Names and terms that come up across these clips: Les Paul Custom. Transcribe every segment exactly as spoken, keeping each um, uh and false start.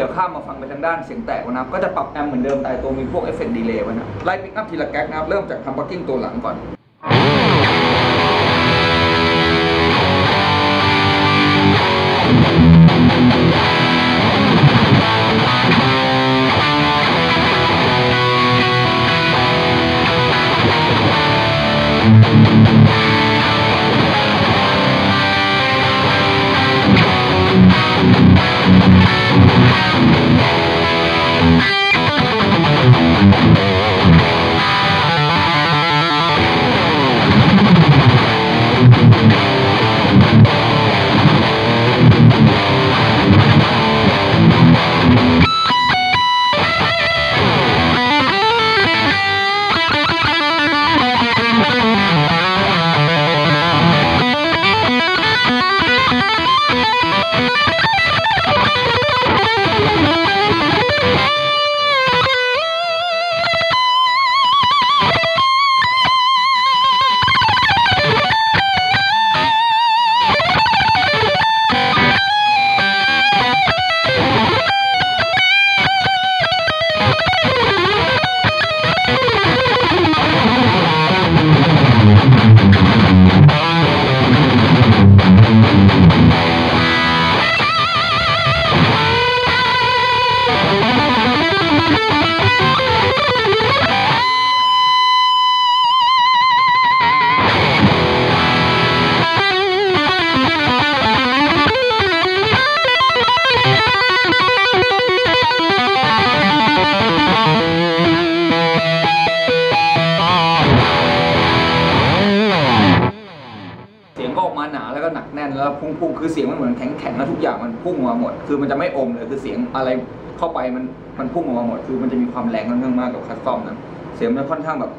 ดี๋ยวข้ามมาฟังไปทางด้านเสียงแตกนะครับก็จะปรับแอมเหมือนเดิมแต่ตัวมีพวกเอฟเฟกต์ดีเลย์ไว้นะไล่ปิกอัพทีละแก๊กนะครับเริ่มจากทำบัคกิ้งตัวหลังก่อนแล้วพุ่งๆคือเสียงมันเหมือนแข็งๆแล้วทุกอย่างมันพุ่งออกมาหมดคือมันจะไม่อมเลยคือเสียงอะไรเข้าไปมันมันพุ่งออกมาหมดคือมันจะมีความแรงค่อนข้างมากกับคัสตอมนั้นเสียงมันค่อนข้างแบบ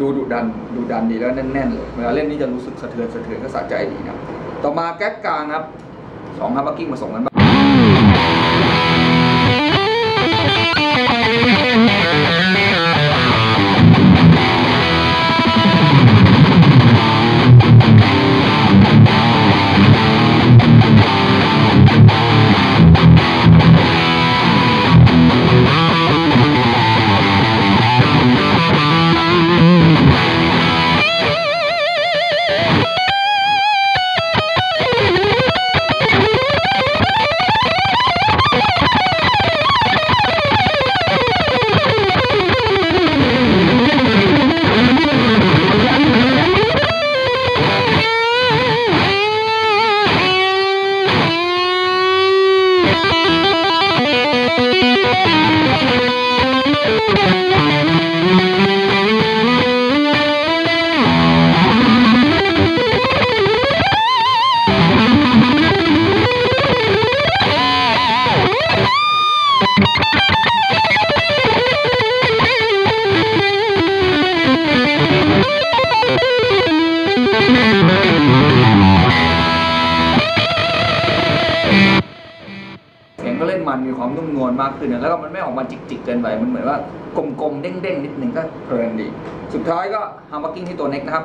ดูดุดันดูดันดีแล้วแน่นๆเลยเวลาเล่นนี่จะรู้สึกสะเทือนสะเทือนก็สะใจดีนะต่อมาแก๊กกลางครับสองฮับบักกิ้งมาส่งกันบ้างมีความนุ่มนวลมากขึ้นแล้วก็มันไม่ออกมาจิกๆเกินไปมันเหมือนว่ากลมๆเด้งๆนิดนึงก็เพลินดีสุดท้ายก็ฮาร์มกิ้งที่ตัวเน็กนะครับ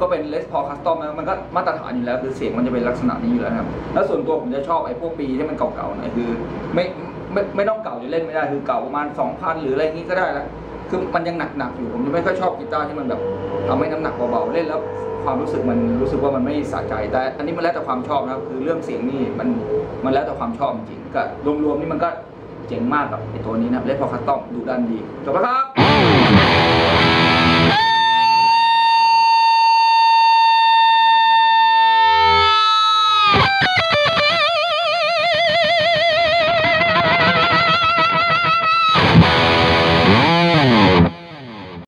ก็เป็น Les Paul Custom นะมันก็มาตรฐานอยู่แล้วคือเสียงมันจะเป็นลักษณะนี้อยู่แล้วครับแล้วส่วนตัวผมจะชอบไอ้พวกปีที่มันเก่าๆหน่อยคือไม่ไม่ไม่ต้องเก่าจะเล่นไม่ได้คือเก่าประมาณ สองพัน หรืออะไรอย่างนี้ก็ได้แล้วคือมันยังหนักๆอยู่ผมจะไม่ค่อยชอบกีตาร์ที่มันแบบทำให้น้ำหนักเบาๆเล่นแล้วความรู้สึกมันรู้สึกว่ามันไม่สะใจแต่อันนี้มันแล้วแต่ความชอบนะครับคือเรื่องเสียงนี่มันมันแล้วแต่ความชอบจริงก็รวมๆนี่มันก็เจ๋งมากกับไอ้ตัวนี้นะLes Paul Customดูดันดีจบแล้วครับ